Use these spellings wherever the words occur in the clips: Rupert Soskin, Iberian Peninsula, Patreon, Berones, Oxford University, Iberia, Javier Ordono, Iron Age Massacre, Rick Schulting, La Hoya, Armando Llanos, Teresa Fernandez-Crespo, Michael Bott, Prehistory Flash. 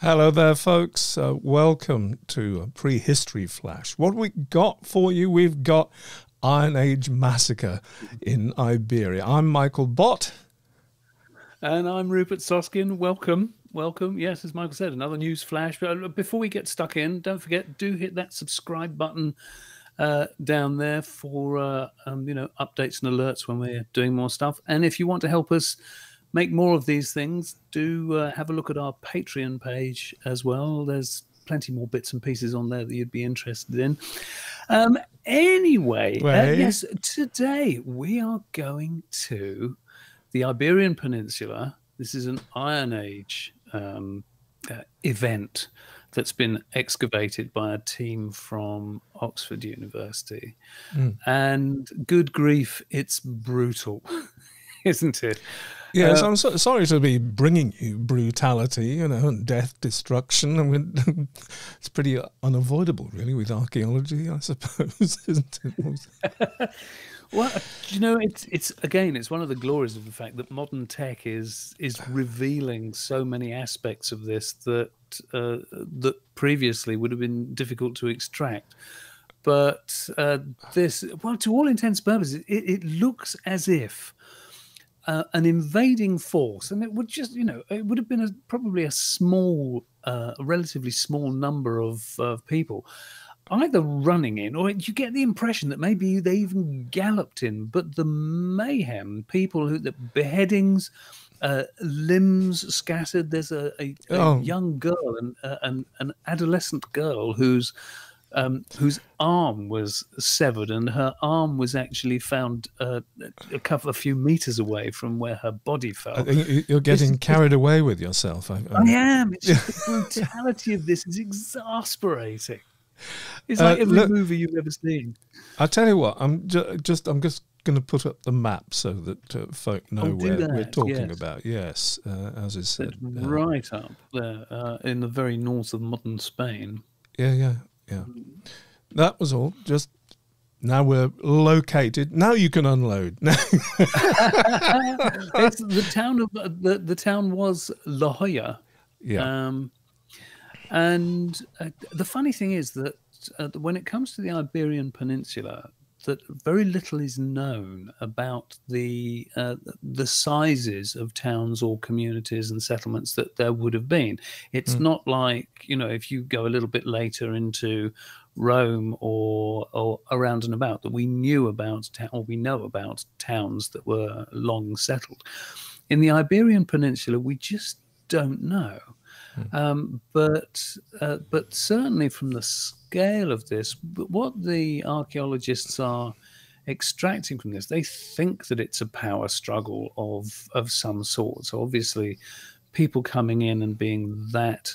Hello there, folks. Welcome to Prehistory Flash. What we got for you, we've got Iron Age Massacre in Iberia. I'm Michael Bott. And I'm Rupert Soskin. Welcome. Welcome. Yes, as Michael said, another news flash. But before we get stuck in, don't forget, do hit that subscribe button down there for updates and alerts when we're doing more stuff. And if you want to help us make more of these things, do have a look at our Patreon page as well. There's plenty more bits and pieces on there that you'd be interested in. Anyway, yes, today we are going to the Iberian Peninsula. This is an Iron Age event that's been excavated by a team from Oxford University. Mm. And good grief, it's brutal, isn't it? Yes, I'm so sorry to be bringing you brutality, and death, destruction. I mean, it's pretty unavoidable, really, with archaeology, I suppose, isn't it? Well, it's again, it's one of the glories of the fact that modern tech is revealing so many aspects of this that that previously would have been difficult to extract. But this, well, to all intents and purposes, it looks as if an invading force, and it would just, it would have been probably a small, relatively small number of people, either running in, or you get the impression that maybe they even galloped in. But the mayhem, the beheadings, limbs scattered. There's a young girl, an adolescent girl whose arm was severed, and her arm was actually found a few meters away from where her body fell. You're getting carried away with yourself. I am. It's just the brutality of this is exasperating. It's like every movie you've ever seen. I tell you what, I'm just going to put up the map so that folk know where we're talking about. Yes, as is said. Right up there in the very north of modern Spain. Yeah, yeah. Yeah, that was all. Just now we're located. Now you can unload. It's the town of the town was La Hoya. Yeah. And the funny thing is that when it comes to the Iberian Peninsula, that very little is known about the sizes of towns or communities and settlements that there would have been. It's not like, if you go a little bit later into Rome or around and about, that we knew about or we know about towns that were long settled. In the Iberian Peninsula, we just don't know. But certainly from the scale of this, what the archaeologists are extracting from this, they think that it's a power struggle of some sort. So obviously, people coming in and being that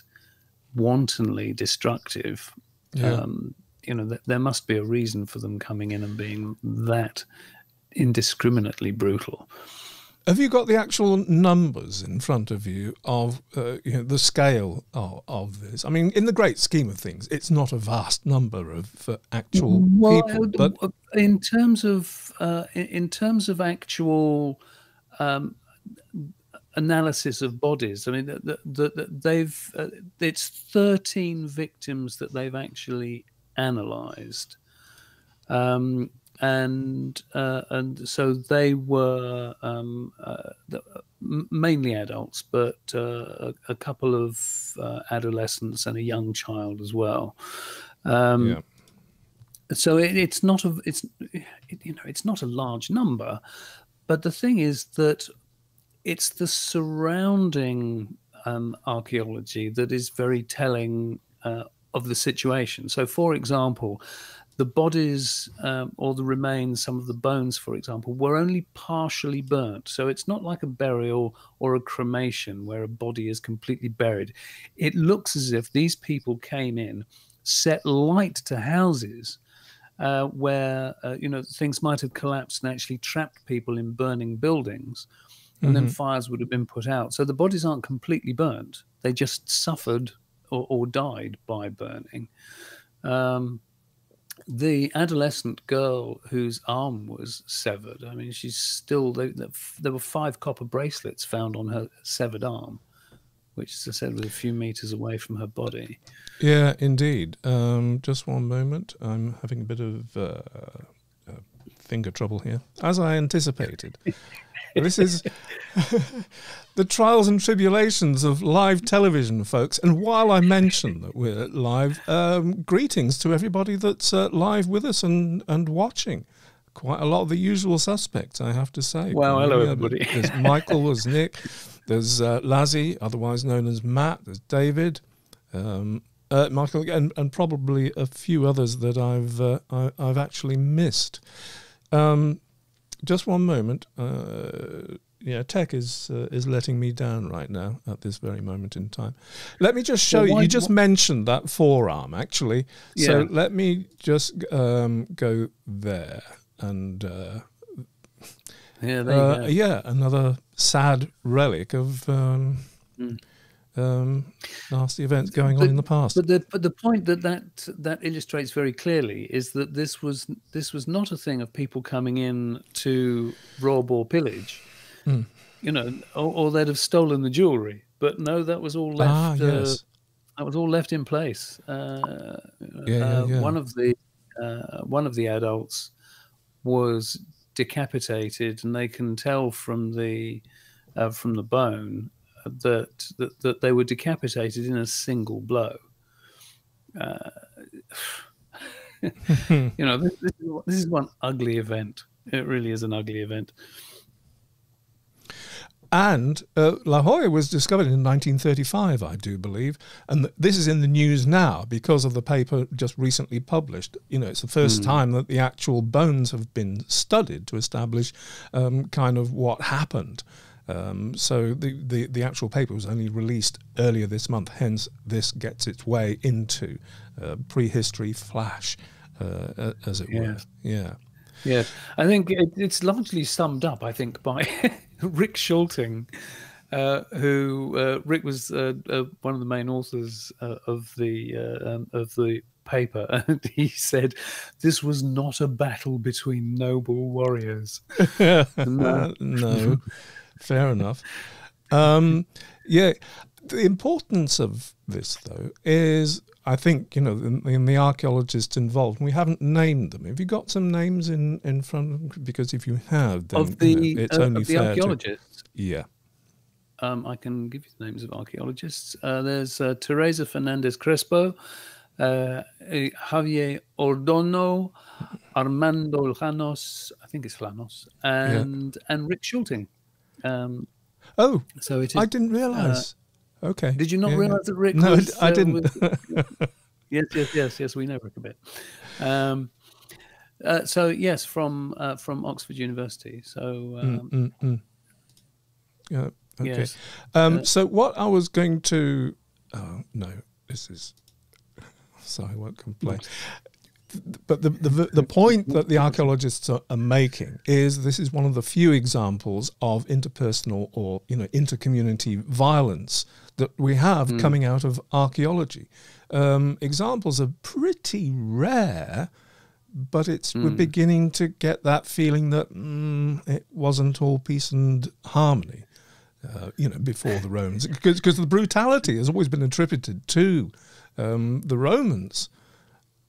wantonly destructive, there must be a reason for them coming in and being that indiscriminately brutal. Have you got the actual numbers in front of you of the scale of this? I mean, in the great scheme of things, it's not a vast number of actual people. But in terms of actual analysis of bodies, I mean, it's 13 victims that they've actually analysed. And so they were mainly adults, but a couple of adolescents and a young child as well. So it's not a large number, but the thing is that it's the surrounding archaeology that is very telling of the situation. So, for example, the bodies or the remains, some of the bones, for example, were only partially burnt. So it's not like a burial or a cremation where a body is completely buried. It looks as if these people came in, set light to houses where, things might have collapsed and actually trapped people in burning buildings. and then fires would have been put out. So the bodies aren't completely burnt. They just suffered or died by burning. The adolescent girl whose arm was severed, I mean, she's still, there were 5 copper bracelets found on her severed arm, which, as I said, was a few meters away from her body. Yeah, indeed. Just one moment. I'm having a bit of finger trouble here, as I anticipated. This is the trials and tribulations of live television, folks. And while I mention that we're live, greetings to everybody that's live with us and watching. Quite a lot of the usual suspects, I have to say. Well, hello, everybody. There's Michael, there's Nick, there's Lazzie, otherwise known as Matt, there's David, Michael, and probably a few others that I've actually missed. Just one moment. Yeah, tech is letting me down right now at this very moment in time. Let me just show you. You just mentioned that forearm, actually. Yeah. So let me just go there and yeah, there you go. Yeah, another sad relic of nasty events going on in the past. But the point that illustrates very clearly is that this was not a thing of people coming in to rob or pillage, you know, or they'd have stolen the jewelry. But no, that was all left. Ah, yes. That was all left in place. One of the adults was decapitated, and they can tell from the bone that they were decapitated in a single blow. You know, this is one ugly event. It really is an ugly event. And La Hoya was discovered in 1935, I do believe. And this is in the news now because of the paper just recently published. You know, it's the first time that the actual bones have been studied to establish kind of what happened. So the actual paper was only released earlier this month, hence this gets its way into Prehistory Flash, as it were. Yeah. Yeah. I think it's largely summed up, I think, by Rick Schulting, who Rick was one of the main authors of the paper, and he said this was not a battle between noble warriors. No. Fair enough. Yeah, the importance of this, though, is, I think, you know, in the archaeologists involved, we haven't named them. Have you got some names in front of them? Because if you have, then of the, you know, it's only of the fair archaeologists. Yeah. I can give you the names of archaeologists. There's Teresa Fernandez-Crespo, Javier Ordono, Armando Llanos, I think it's Llanos, and Rick Schulting. Oh, so it is, I didn't realise. Okay. Did you not realise that Rick was... No, I didn't. Yes, we know Rick a bit. So, yes, from Oxford University. So, okay. Yes. So what I was going to... Oh, no, this is... Sorry, I won't complain. But the point that the archaeologists are making is this is one of the few examples of interpersonal or, you know, intercommunity violence that we have coming out of archaeology. Examples are pretty rare, but it's we're beginning to get that feeling that it wasn't all peace and harmony, you know, before the Romans, because the brutality has always been attributed to the Romans.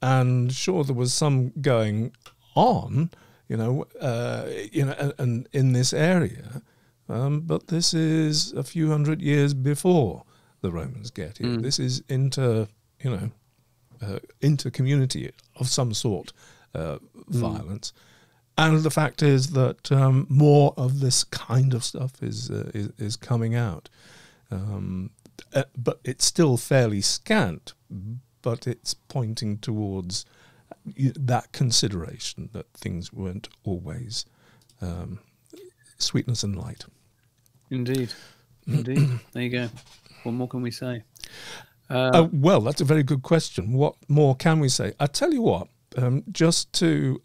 And sure, there was some going on, you know, and in this area, but this is a few hundred years before the Romans get here. This is inter-community of some sort violence, and the fact is that more of this kind of stuff is coming out, but it's still fairly scant. But it's pointing towards that consideration that things weren't always sweetness and light. Indeed. Indeed. There you go. What more can we say? Well, that's a very good question. What more can we say? I tell you what, just to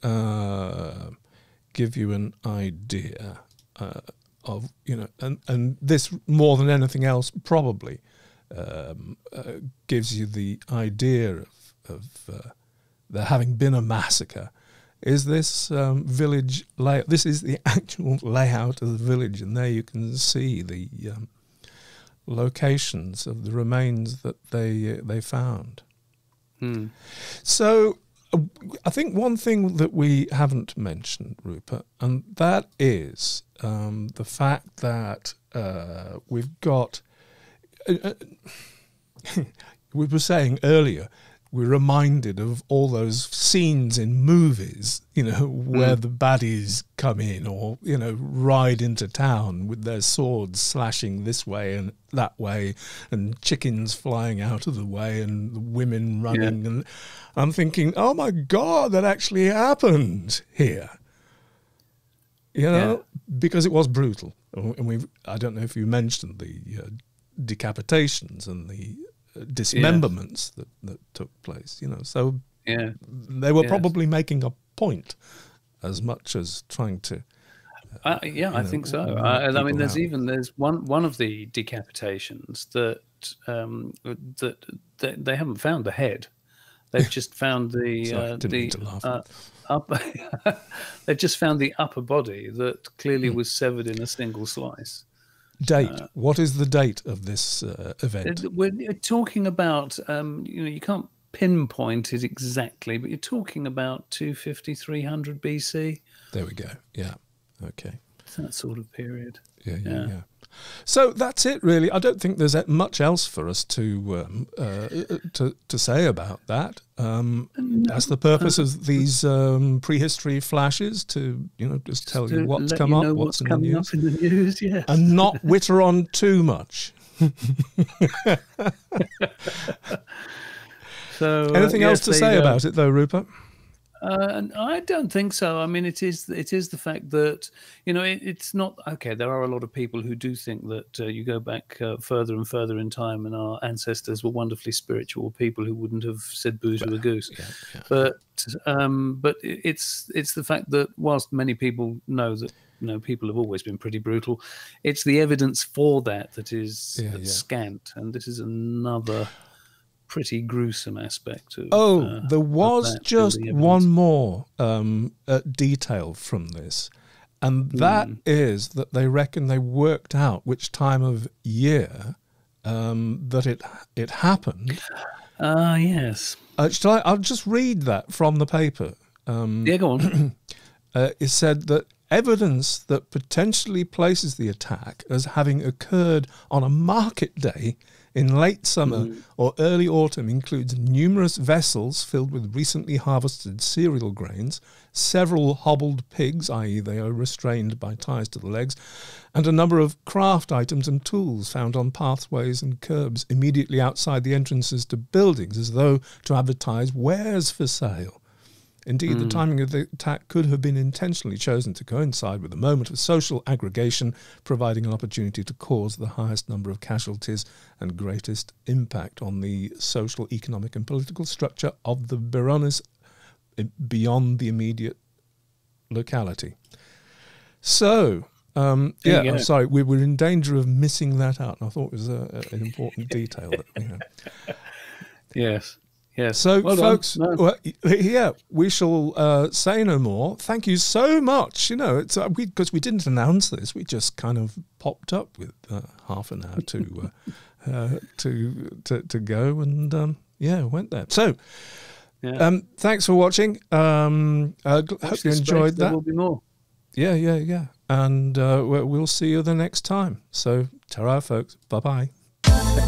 give you an idea of, you know, and this more than anything else probably gives you the idea of there having been a massacre, is this village layout. This is the actual layout of the village, and there you can see the locations of the remains that they found. Hmm. So I think one thing that we haven't mentioned, Rupert, and that is the fact that we've got, we were saying earlier, we're reminded of all those scenes in movies, you know, where the baddies come in or, you know, ride into town with their swords slashing this way and that way and chickens flying out of the way and the women running. Yeah. And I'm thinking, oh, my God, that actually happened here, you know, because it was brutal. And I don't know if you mentioned the decapitations and the dismemberments that took place, you know, so they were probably making a point as much as trying to I think so. I mean, there's one of the decapitations that they haven't found the head, they've just found the they've just found the upper body that clearly was severed in a single slice. Date. What is the date of this event? We're talking about, you know, you can't pinpoint it exactly, but you're talking about 250, 300 BC. There we go. Yeah. Okay. That sort of period. Yeah. So that's it, really. I don't think there's much else for us to say about that. That's the purpose of these prehistory flashes, to, you know, just tell you what's come up, what's in the news, yes. And not witter on too much. So anything else to say about it, though, Rupert? And I don't think so. I mean, it is the fact that, you know, it's not, okay, there are a lot of people who do think that you go back further and further in time and our ancestors were wonderfully spiritual people who wouldn't have said boo to a goose. Yeah. But it's the fact that whilst many people know that, you know, people have always been pretty brutal, it's the evidence for that that is scant. And this is another pretty gruesome aspect of there was just one more detail from this, and that is that they reckon they worked out which time of year that it happened. Yes. I'll just read that from the paper. Yeah, go on. It said that evidence that potentially places the attack as having occurred on a market day in late summer or early autumn includes numerous vessels filled with recently harvested cereal grains, several hobbled pigs, i.e. they are restrained by ties to the legs, and a number of craft items and tools found on pathways and curbs immediately outside the entrances to buildings, as though to advertise wares for sale. Indeed, the timing of the attack could have been intentionally chosen to coincide with a moment of social aggregation, providing an opportunity to cause the highest number of casualties and greatest impact on the social, economic and political structure of the Berones beyond the immediate locality. So, I'm sorry, we were in danger of missing that out, and I thought it was an important detail. That, you know. Yes. Yes. So, well, folks, we shall say no more. Thank you so much. You know, it's because we didn't announce this; we just kind of popped up with half an hour to go, and went there. So, thanks for watching. Hope you enjoyed that. There will be more. Yeah, and we'll see you the next time. So, ta-ra, folks. Bye bye.